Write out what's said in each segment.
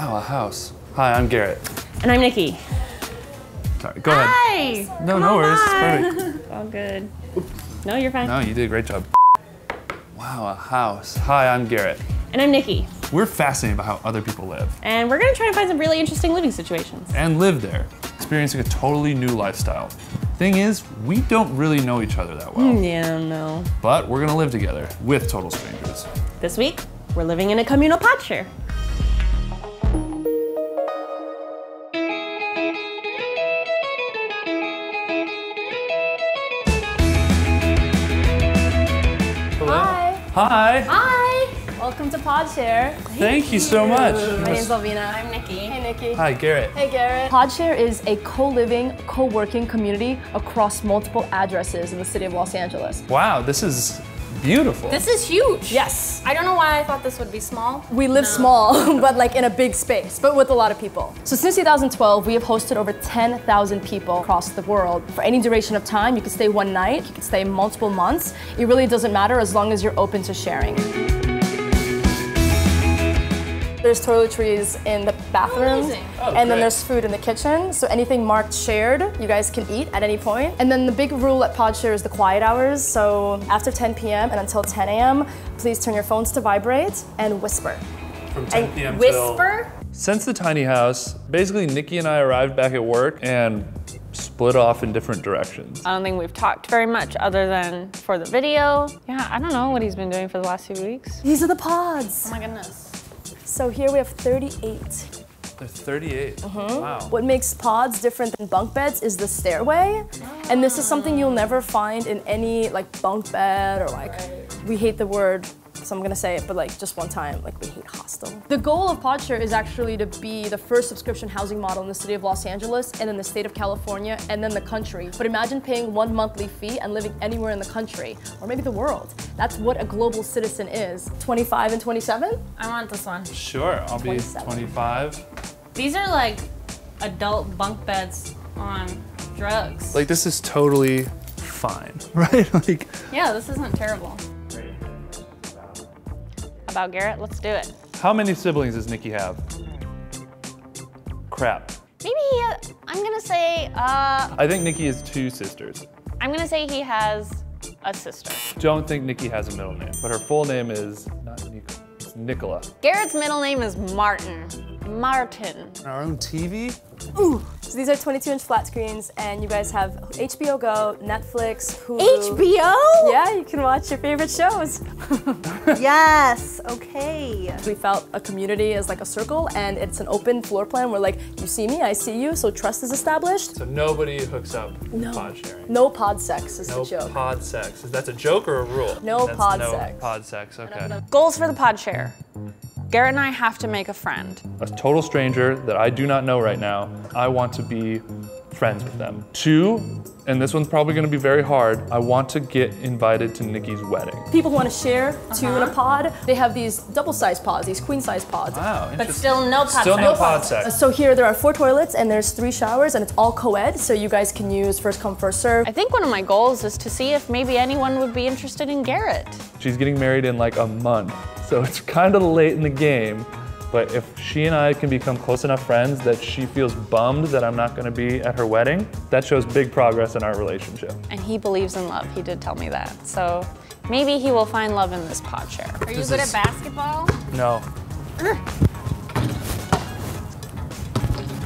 Wow, a house. Hi, I'm Garrett. And I'm Nikki. Sorry, go ahead. Hi! No, no worries. Perfect. All good. No, you're fine. No, you did a great job. Wow, a house. Hi, I'm Garrett. And I'm Nikki. We're fascinated by how other people live. And we're gonna try to find some really interesting living situations. And live there, experiencing a totally new lifestyle. Thing is, we don't really know each other that well. Yeah, no. But we're gonna live together with total strangers. This week, we're living in a communal PodShare. Hi. Hi. Hi. Welcome to PodShare. Thank you so much. My name's Alvina. I'm Nikki. Hey, Nikki. Hi, Garrett. Hey, Garrett. PodShare is a co-living, co-working community across multiple addresses in the city of Los Angeles. Wow, this is beautiful. This is huge. Yes. I don't know why I thought this would be small. We live small, but like in a big space, but with a lot of people. So since 2012, we have hosted over 10,000 people across the world. For any duration of time, you can stay one night, you can stay multiple months. It really doesn't matter as long as you're open to sharing. There's toiletries in the bathroom, and then there's food in the kitchen. So anything marked shared, you guys can eat at any point. And then the big rule at PodShare is the quiet hours. So after 10 p.m. and until 10 a.m., please turn your phones to vibrate and whisper. From 10 p.m. Whisper? Since the tiny house, basically Nikki and I arrived back at work and split off in different directions. I don't think we've talked very much other than for the video. Yeah, I don't know what he's been doing for the last few weeks. These are the pods. Oh my goodness. So here we have 38. There's 38? Wow. What makes pods different than bunk beds is the stairway. And this is something you'll never find in any like bunk bed or like, we hate the word, so I'm gonna say it, but like just one time, like we hate hostel. The goal of PodShare is actually to be the first subscription housing model in the city of Los Angeles and then the state of California and then the country. But imagine paying one monthly fee and living anywhere in the country or maybe the world. That's what a global citizen is. 25 and 27? I want this one. Sure, I'll be 25. These are like adult bunk beds on drugs. Like this is totally fine, right? Like yeah, this isn't terrible. About Garrett, let's do it. How many siblings does Nikki have? Crap. Maybe he has, I'm gonna say, I think Nikki has two sisters. I'm gonna say he has a sister. Don't think Nikki has a middle name, but her full name is not Nicola, it's Nicola. Garrett's middle name is Martin. Martin. Our own TV? Ooh, so these are 22-inch flat screens, and you guys have HBO Go, Netflix, Hulu. HBO? Yeah, you can watch your favorite shows. Yes, okay. We felt a community is like a circle, and it's an open floor plan where like, you see me, I see you, so trust is established. So nobody hooks up pod sharing. No pod sex is the joke. No pod sex. That's a joke or a rule? No pod sex. No pod sex, okay. Goals for the pod share. Garrett and I have to make a friend. A total stranger that I do not know right now. I want to be friends with them. 2, and this one's probably gonna be very hard, I want to get invited to Nikki's wedding. People who wanna share 2 in a pod, they have these double-sized pods, these queen-sized pods. Wow, but still no pod sex. Still no pod sex. So here there are 4 toilets and there's 3 showers and it's all co-ed, so you guys can use first come, first serve. I think one of my goals is to see if maybe anyone would be interested in Garrett. She's getting married in like a month, so it's kind of late in the game. But if she and I can become close enough friends that she feels bummed that I'm not gonna be at her wedding, that shows big progress in our relationship. And he believes in love, he did tell me that. So maybe he will find love in this pod share. Are you good at basketball? No.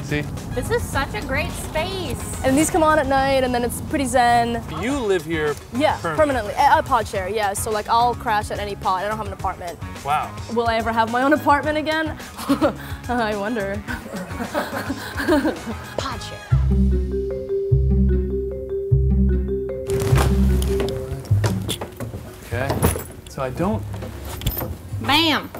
See? This is such a great space. And these come on at night and then it's pretty zen. You live here permanently. Yeah, permanently. A pod share, yeah. So like I'll crash at any pod. I don't have an apartment. Wow. Will I ever have my own apartment again? I wonder. Pod share. Okay. So I don't... Bam!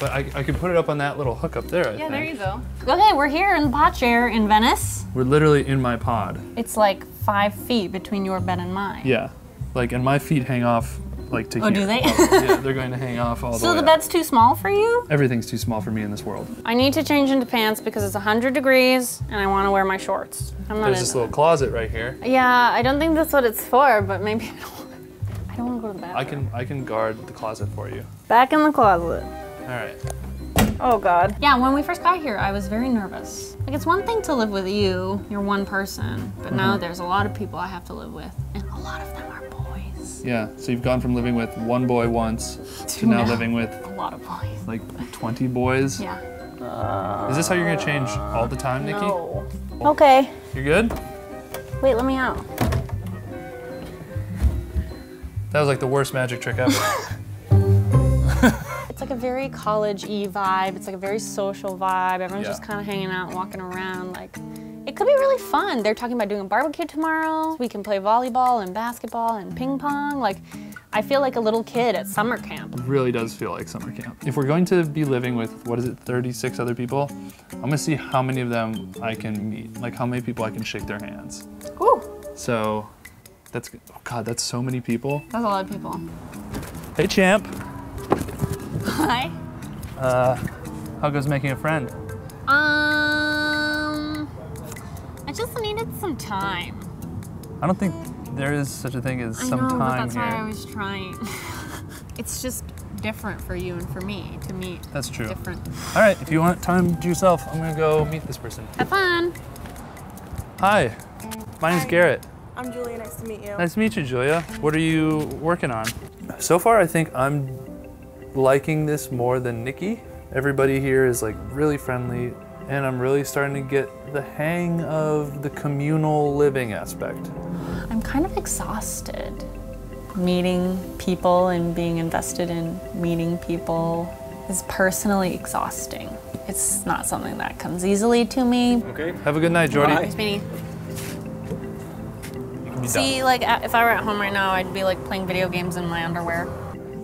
But I could put it up on that little hook up there, I think. There you go. Okay, we're here in the PodShare in Venice. We're literally in my pod. It's like 5 feet between your bed and mine. Yeah, like, and my feet hang off like to here. Oh, do they? Yeah, they're going to hang off all the way So the bed's too small for you? Everything's too small for me in this world. I need to change into pants because it's 100 degrees and I want to wear my shorts. I'm not There's this little closet right here. Yeah, I don't think that's what it's for, but maybe I don't want to go to the bathroom. I can guard the closet for you. Back in the closet. All right. Oh God. Yeah, when we first got here, I was very nervous. Like, it's one thing to live with you, you're one person, but now there's a lot of people I have to live with, and a lot of them are boys. Yeah, so you've gone from living with one boy once to now living with a lot of boys. Like 20 boys? Yeah. Is this how you're gonna change all the time, Nikki? No. Okay. You're good? Wait, let me out. That was like the worst magic trick ever. It's like a very college-y vibe. It's like a very social vibe. Everyone's just kind of hanging out and walking around. Like, it could be really fun. They're talking about doing a barbecue tomorrow. We can play volleyball and basketball and ping pong. Like, I feel like a little kid at summer camp. It really does feel like summer camp. If we're going to be living with, what is it, 36 other people, I'm gonna see how many of them I can meet. Like, how many people I can shake their hands. Ooh. So, that's good. Oh God, that's so many people. That's a lot of people. Hey, champ. Hi. How goes making a friend? I just needed some time. I don't think there is such a thing as some time here. I know, but that's why I was trying. It's just different for you and for me to meet. That's true. Different. All right, if you want time to yourself, I'm gonna go meet this person. Have fun. Hi, my name's Garrett. I'm Julia, nice to meet you. Nice to meet you, Julia. What are you working on? So far, I think I'm liking this more than Nikki. Everybody here is like really friendly, and I'm really starting to get the hang of the communal living aspect. I'm kind of exhausted. Meeting people and being invested in meeting people is personally exhausting. It's not something that comes easily to me. Okay. Have a good night, Jordy. Bye. Nice meeting you. See, like, if I were at home right now, I'd be like playing video games in my underwear.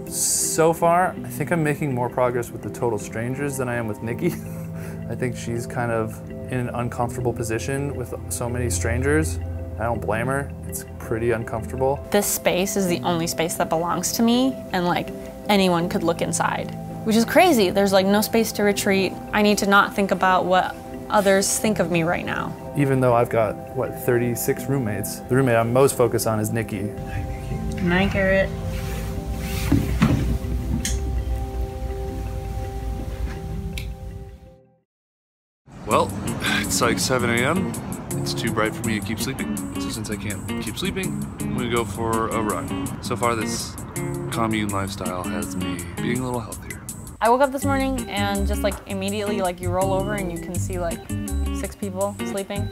So far, I think I'm making more progress with the total strangers than I am with Nikki. I think she's kind of in an uncomfortable position with so many strangers. I don't blame her. It's pretty uncomfortable. This space is the only space that belongs to me, and like anyone could look inside, which is crazy. There's like no space to retreat. I need to not think about what others think of me right now. Even though I've got, what, 36 roommates, the roommate I'm most focused on is Nikki. Night, Garrett. Well, it's like 7 a.m. It's too bright for me to keep sleeping. So since I can't keep sleeping, I'm gonna go for a run. So far, this commune lifestyle has me being a little healthier. I woke up this morning and just like immediately, like, you roll over and you can see like 6 people sleeping.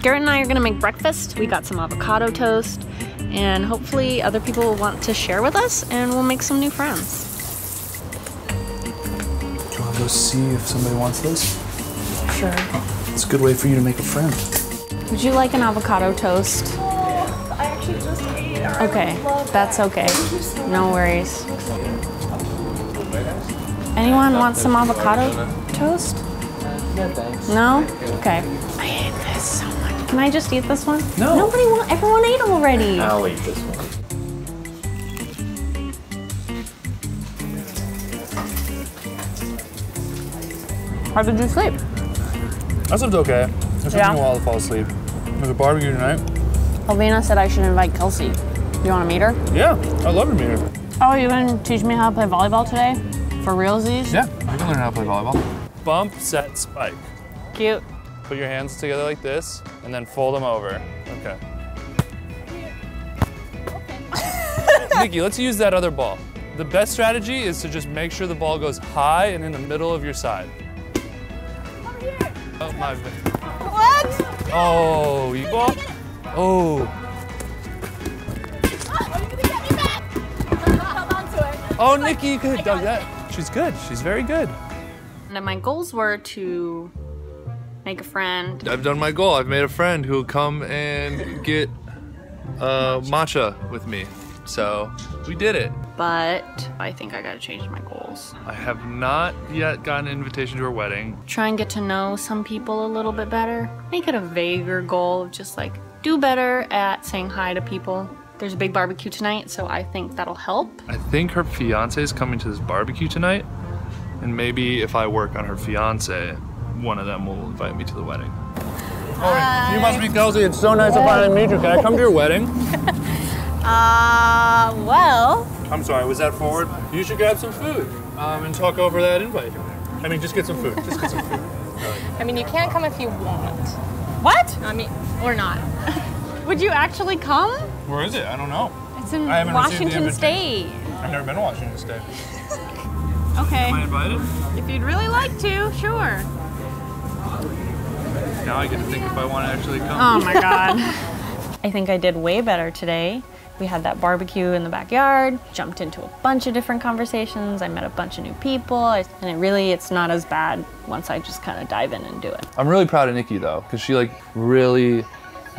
Garrett and I are gonna make breakfast. We got some avocado toast, and hopefully other people will want to share with us, and we'll make some new friends. Do you wanna go see if somebody wants this? Sure. It's a good way for you to make a friend. Would you like an avocado toast? Oh, I actually just ate. Okay, that's okay. No worries. Anyone want some avocado toast? No? Okay. I hate this so much. Can I just eat this one? No. Nobody wants, everyone ate already. I'll eat this one. How did you sleep? I slept okay. It took me a while to fall asleep. There's a barbecue tonight. Elvina said I should invite Kelsey. You want to meet her? Yeah, I'd love to meet her. Oh, you going to teach me how to play volleyball today? For realsies? Yeah, I can learn how to play volleyball. Bump, set, spike. Cute. Put your hands together like this, and then fold them over. Okay. Okay. Nikki, let's use that other ball. The best strategy is to just make sure the ball goes high and in the middle of your side. Oh, my bad. What? Oh, you ball? Oh. Are you gonna get me back? Held on to it. Oh, Nikki, you could have dug that. She's good. She's very good. And my goals were to make a friend. I've done my goal. I've made a friend who'll come and get matcha with me. So we did it. But I think I gotta change my goals. I have not yet gotten an invitation to her wedding. Try and get to know some people a little bit better. Make it a vaguer goal of just like, do better at saying hi to people. There's a big barbecue tonight, so I think that'll help. I think her fiance is coming to this barbecue tonight, and maybe if I work on her fiance, one of them will invite me to the wedding. Hi. Oh, you must be Kelsey. It's so nice to finally meet you. Can I come to your wedding? Well. I'm sorry, was that forward? You should grab some food and talk over that invite. I mean, just get some food. Just get some food. I mean, you can come if you want. What? I mean, or not. Would you actually come? Where is it? I don't know. It's in Washington State. I've never been to Washington State. Okay. Am I invited? If you'd really like to, sure. Now I get to think if I want to actually come. Oh my God. I think I did way better today. We had that barbecue in the backyard, jumped into a bunch of different conversations. I met a bunch of new people, and it really, it's not as bad once I just kind of dive in and do it. I'm really proud of Niki though, because she like really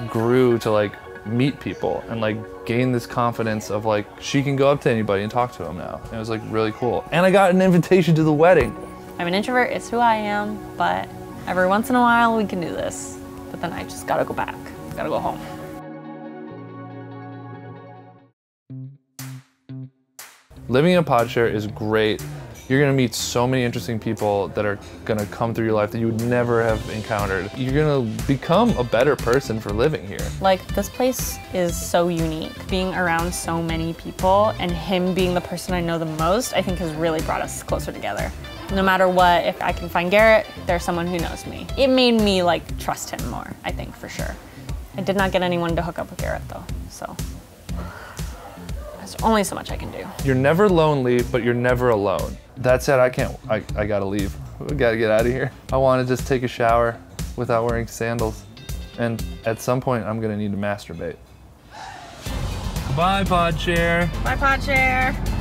grew to like meet people and like gain this confidence of like, she can go up to anybody and talk to them now. And it was like really cool. And I got an invitation to the wedding. I'm an introvert, it's who I am, but every once in a while we can do this. But then I just gotta go back, gotta go home. Living in a PodShare is great. You're gonna meet so many interesting people that are gonna come through your life that you would never have encountered. You're gonna become a better person for living here. Like, this place is so unique. Being around so many people and him being the person I know the most, I think has really brought us closer together. No matter what, if I can find Garrett, there's someone who knows me. It made me like trust him more, I think, for sure. I did not get anyone to hook up with Garrett though, so. There's only so much I can do. You're never lonely, but you're never alone. That said, I gotta leave. We gotta get out of here. I wanna just take a shower without wearing sandals. And at some point, I'm gonna need to masturbate. Bye, PodShare. Bye, PodShare.